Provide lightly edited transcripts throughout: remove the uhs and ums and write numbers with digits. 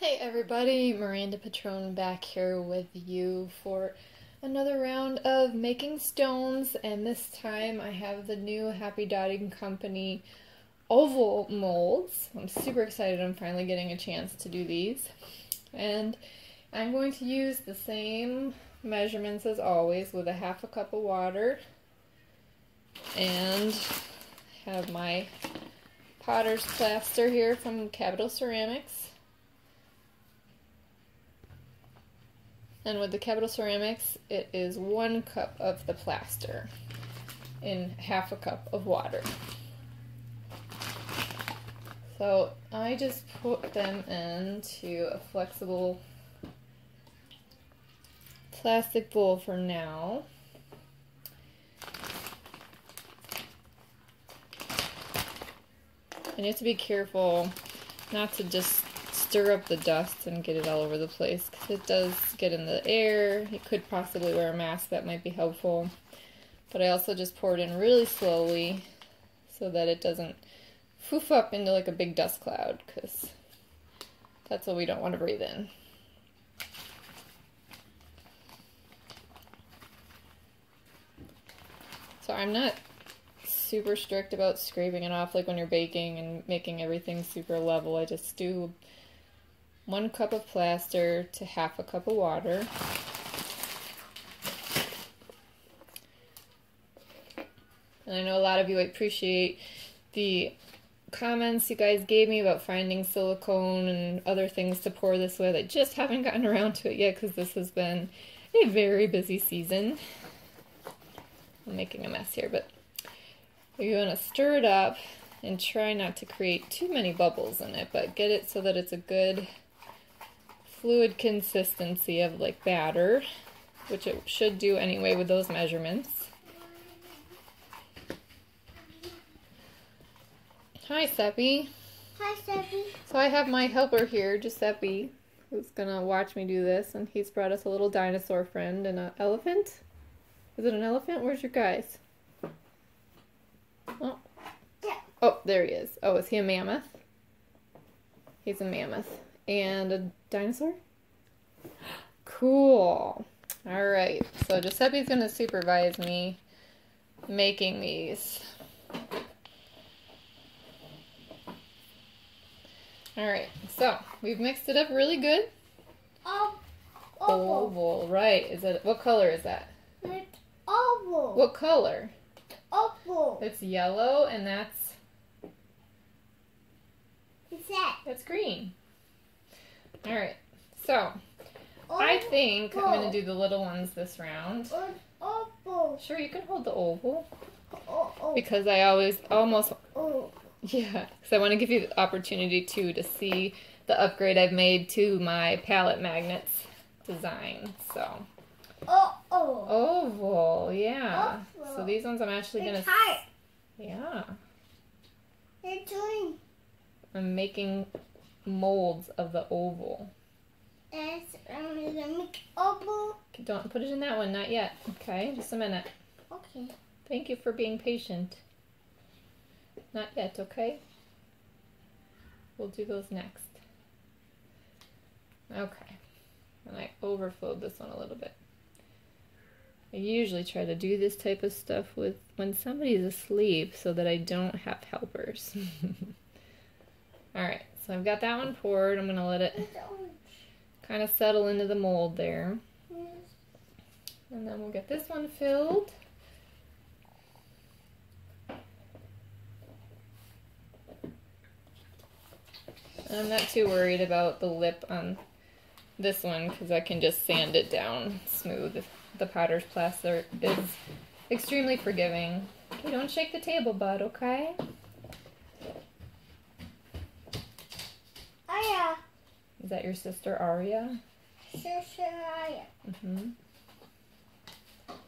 Hey everybody, Miranda Pitrone back here with you for another round of making stones, and this time I have the new Happy Dotting Company oval molds. I'm super excited I'm finally getting a chance to do these. And I'm going to use the same measurements as always with 1/2 cup of water, and have my potter's plaster here from Capital Ceramics. And with the Capital Ceramics, it is 1 cup of the plaster in 1/2 cup of water. So I just put them into a flexible plastic bowl for now. And you have to be careful not to just stir up the dust and get it all over the place, because it does get in the air. You could possibly wear a mask, that might be helpful. But I also just pour it in really slowly so that it doesn't foof up into like a big dust cloud, because that's what we don't want to breathe in. So I'm not super strict about scraping it off like when you're baking and making everything super level. I just do 1 cup of plaster to 1/2 cup of water. And I know a lot of you appreciate the comments you guys gave me about finding silicone and other things to pour this with. I just haven't gotten around to it yet because this has been a very busy season. I'm making a mess here, but you're going to stir it up and try not to create too many bubbles in it, but get it so that it's a good fluid consistency of like batter, which it should do anyway with those measurements. Hi, Seppe. Hi, Seppe. So I have my helper here, Giuseppe, who's gonna watch me do this, and he's brought us a little dinosaur friend and an elephant. Is it an elephant? Where's your guys? Oh. Oh, there he is. Oh, is he a mammoth? He's a mammoth. And a dinosaur? Cool. Alright, so Giuseppe's going to supervise me making these. Alright, so we've mixed it up really good. Oval, right. Is it? What color is that? It's oval. What color? Oval. It's yellow, and that's... What's that? That's green. Alright, so I think I'm going to do the little ones this round. Oval. Sure, you can hold the oval. Because I always almost... Yeah, because I want to give you the opportunity, too, to see the upgrade I've made to my palette magnets design, so... Oval, yeah. Oval. So these ones I'm actually going to... Yeah. It's green. I'm making molds of the oval. Yes, I'm going to make oval. Don't put it in that one, not yet. Okay, just a minute. Okay. Thank you for being patient. Not yet, okay? We'll do those next. Okay. And I overflowed this one a little bit. I usually try to do this type of stuff with when somebody's asleep so that I don't have helpers. Alright, so I've got that one poured. I'm going to let it kind of settle into the mold there. And then we'll get this one filled. And I'm not too worried about the lip on this one because I can just sand it down smooth. The powder's plaster is extremely forgiving. Okay, don't shake the table, bud, okay? Aria. Is that your sister, Aria? Sister Aria. Mm-hmm.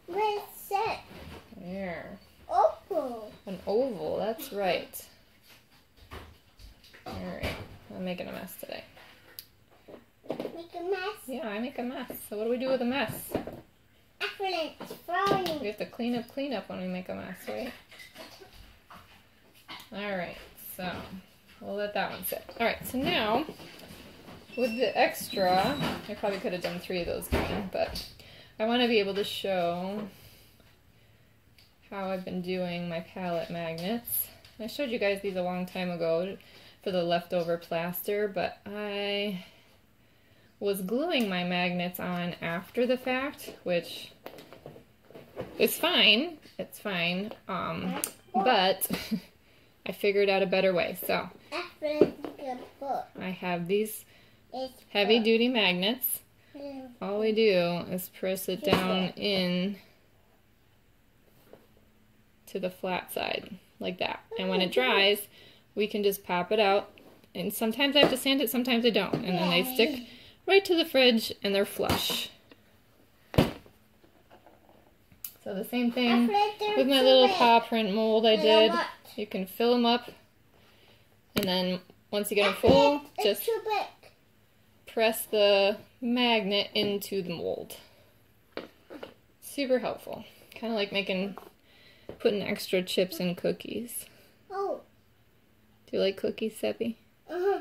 What's that? There. Oval. An oval, that's right. Alright, I'm making a mess today. Make a mess? Yeah, I make a mess. So what do we do with a mess? We have to clean up when we make a mess, right? Alright, so we'll let that one sit. Alright, so now With the extra, I probably could have done 3 of those green, but I want to be able to show how I've been doing my palette magnets. I showed you guys these a long time ago for the leftover plaster, but I was gluing my magnets on after the fact, which is fine. It's fine, but I figured out a better way. So I have these heavy duty magnets. All we do is press it down in to the flat side like that, and when it dries we can just pop it out, and sometimes I have to sand it, sometimes I don't, and then they stick right to the fridge and they're flush. So the same thing with my little paw print mold I did. You can fill them up, and then once you get them full, just press the magnet into the mold. Super helpful. Kind of like putting extra chips in cookies. Oh. Do you like cookies, Seppe? Uh-huh.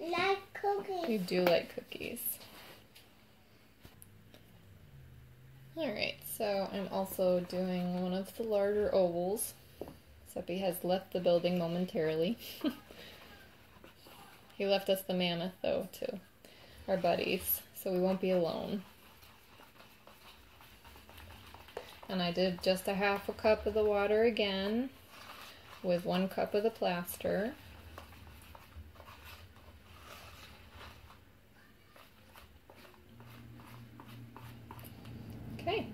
Like cookies. You do like cookies. Alright, so I'm also doing one of the larger ovals. Seppe has left the building momentarily. He left us the mammoth, though, too. Our buddies, so we won't be alone. And I did just a half a cup of the water again with 1 cup of the plaster. Okay,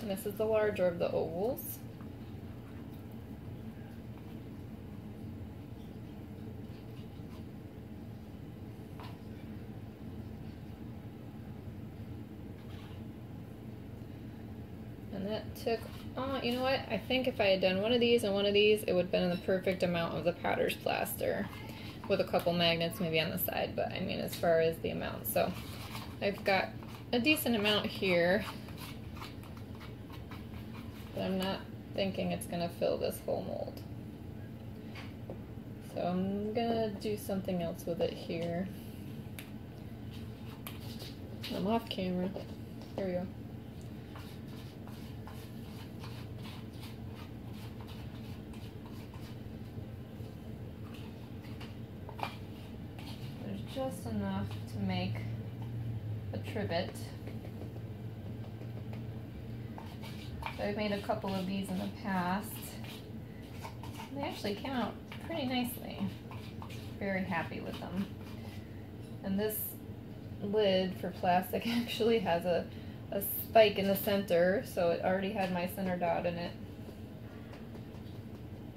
and this is the larger of the ovals. And that took, you know what, I think if I had done one of these and one of these, it would have been the perfect amount of the powder's plaster with a couple magnets maybe on the side, but I mean as far as the amount. So I've got a decent amount here, but I'm not thinking it's going to fill this whole mold. So I'm going to do something else with it here. I'm off camera. Here we go. Just enough to make a trivet. So I've made a couple of these in the past. They actually came out pretty nicely. Very happy with them. And this lid for plastic actually has a spike in the center, so it already had my center dot in it.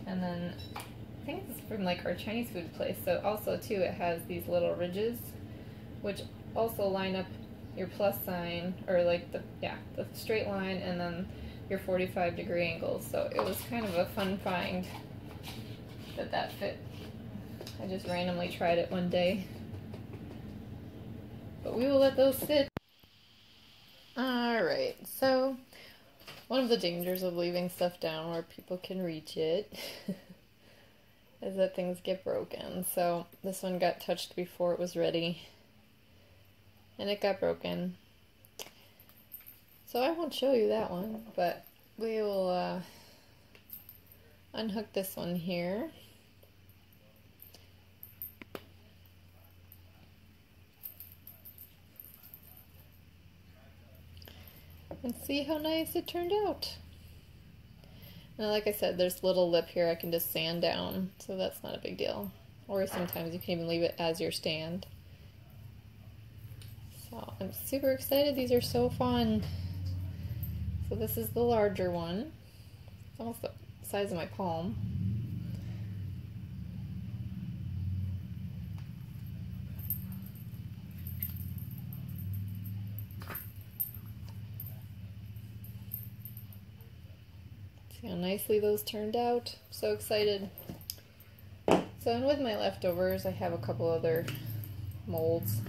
And then I think this is from like our Chinese food place, so also too it has these little ridges which also line up your plus sign, or like the straight line, and then your 45-degree angles. So it was kind of a fun find that fit. I just randomly tried it one day, but we will let those sit. Alright, so one of the dangers of leaving stuff down where people can reach it is that things get broken. So this one got touched before it was ready, and it got broken. So I won't show you that one, but we will unhook this one here. And see how nice it turned out. Now, like I said, there's little lip here I can just sand down, so that's not a big deal. Or sometimes you can even leave it as your stand. So I'm super excited. These are so fun. So this is the larger one. It's almost the size of my palm. See how nicely those turned out. So excited. So, and with my leftovers, I have a couple other molds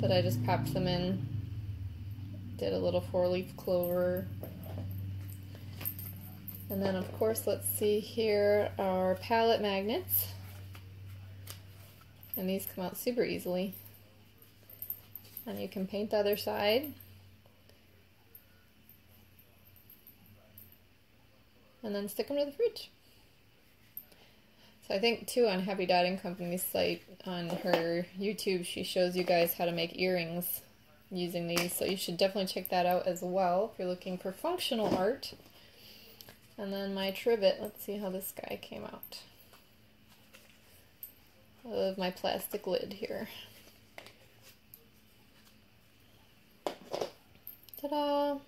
that I just popped them in. Did a little 4-leaf clover. And then, of course, let's see here, our palette magnets. And these come out super easily. and you can paint the other side. And then stick them to the fridge. So I think too on Happy Dotting Company's site, on her YouTube, she shows you guys how to make earrings using these. So you should definitely check that out as well if you're looking for functional art. And then my trivet, let's see how this guy came out of my plastic lid here. Ta-da!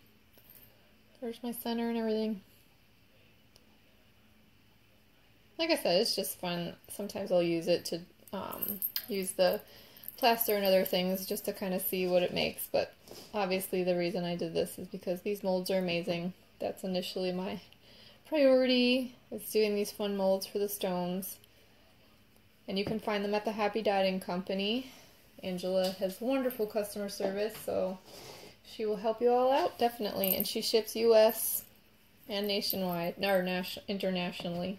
There's my center and everything. Like I said, it's just fun. Sometimes I'll use it to use the plaster and other things just to kind of see what it makes, but obviously the reason I did this is because these molds are amazing. That's initially my priority, is doing these fun molds for the stones. And you can find them at the Happy Dotting Company. Angela has wonderful customer service, so she will help you all out, definitely. And she ships US and nationwide, or internationally.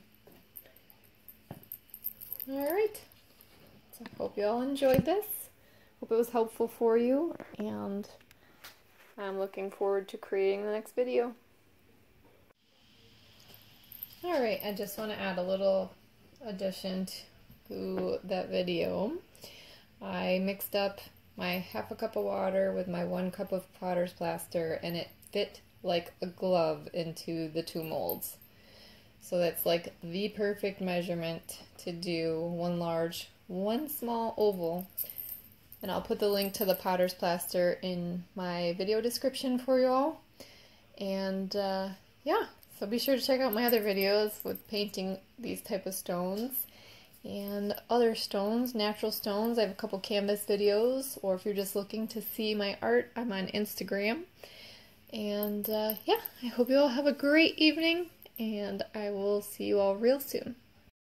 Alright, so I hope you all enjoyed this. Hope it was helpful for you, and I'm looking forward to creating the next video. Alright, I just want to add a little addition to that video. I mixed up my 1/2 cup of water with my 1 cup of potter's plaster, and it fit like a glove into the 2 molds. So that's like the perfect measurement to do 1 large, 1 small oval. And I'll put the link to the potter's plaster in my video description for you all. And yeah, so be sure to check out my other videos with painting these type of stones and other stones, natural stones. I have a couple canvas videos, or if you're just looking to see my art, I'm on Instagram. And yeah, I hope you all have a great evening, and I will see you all real soon.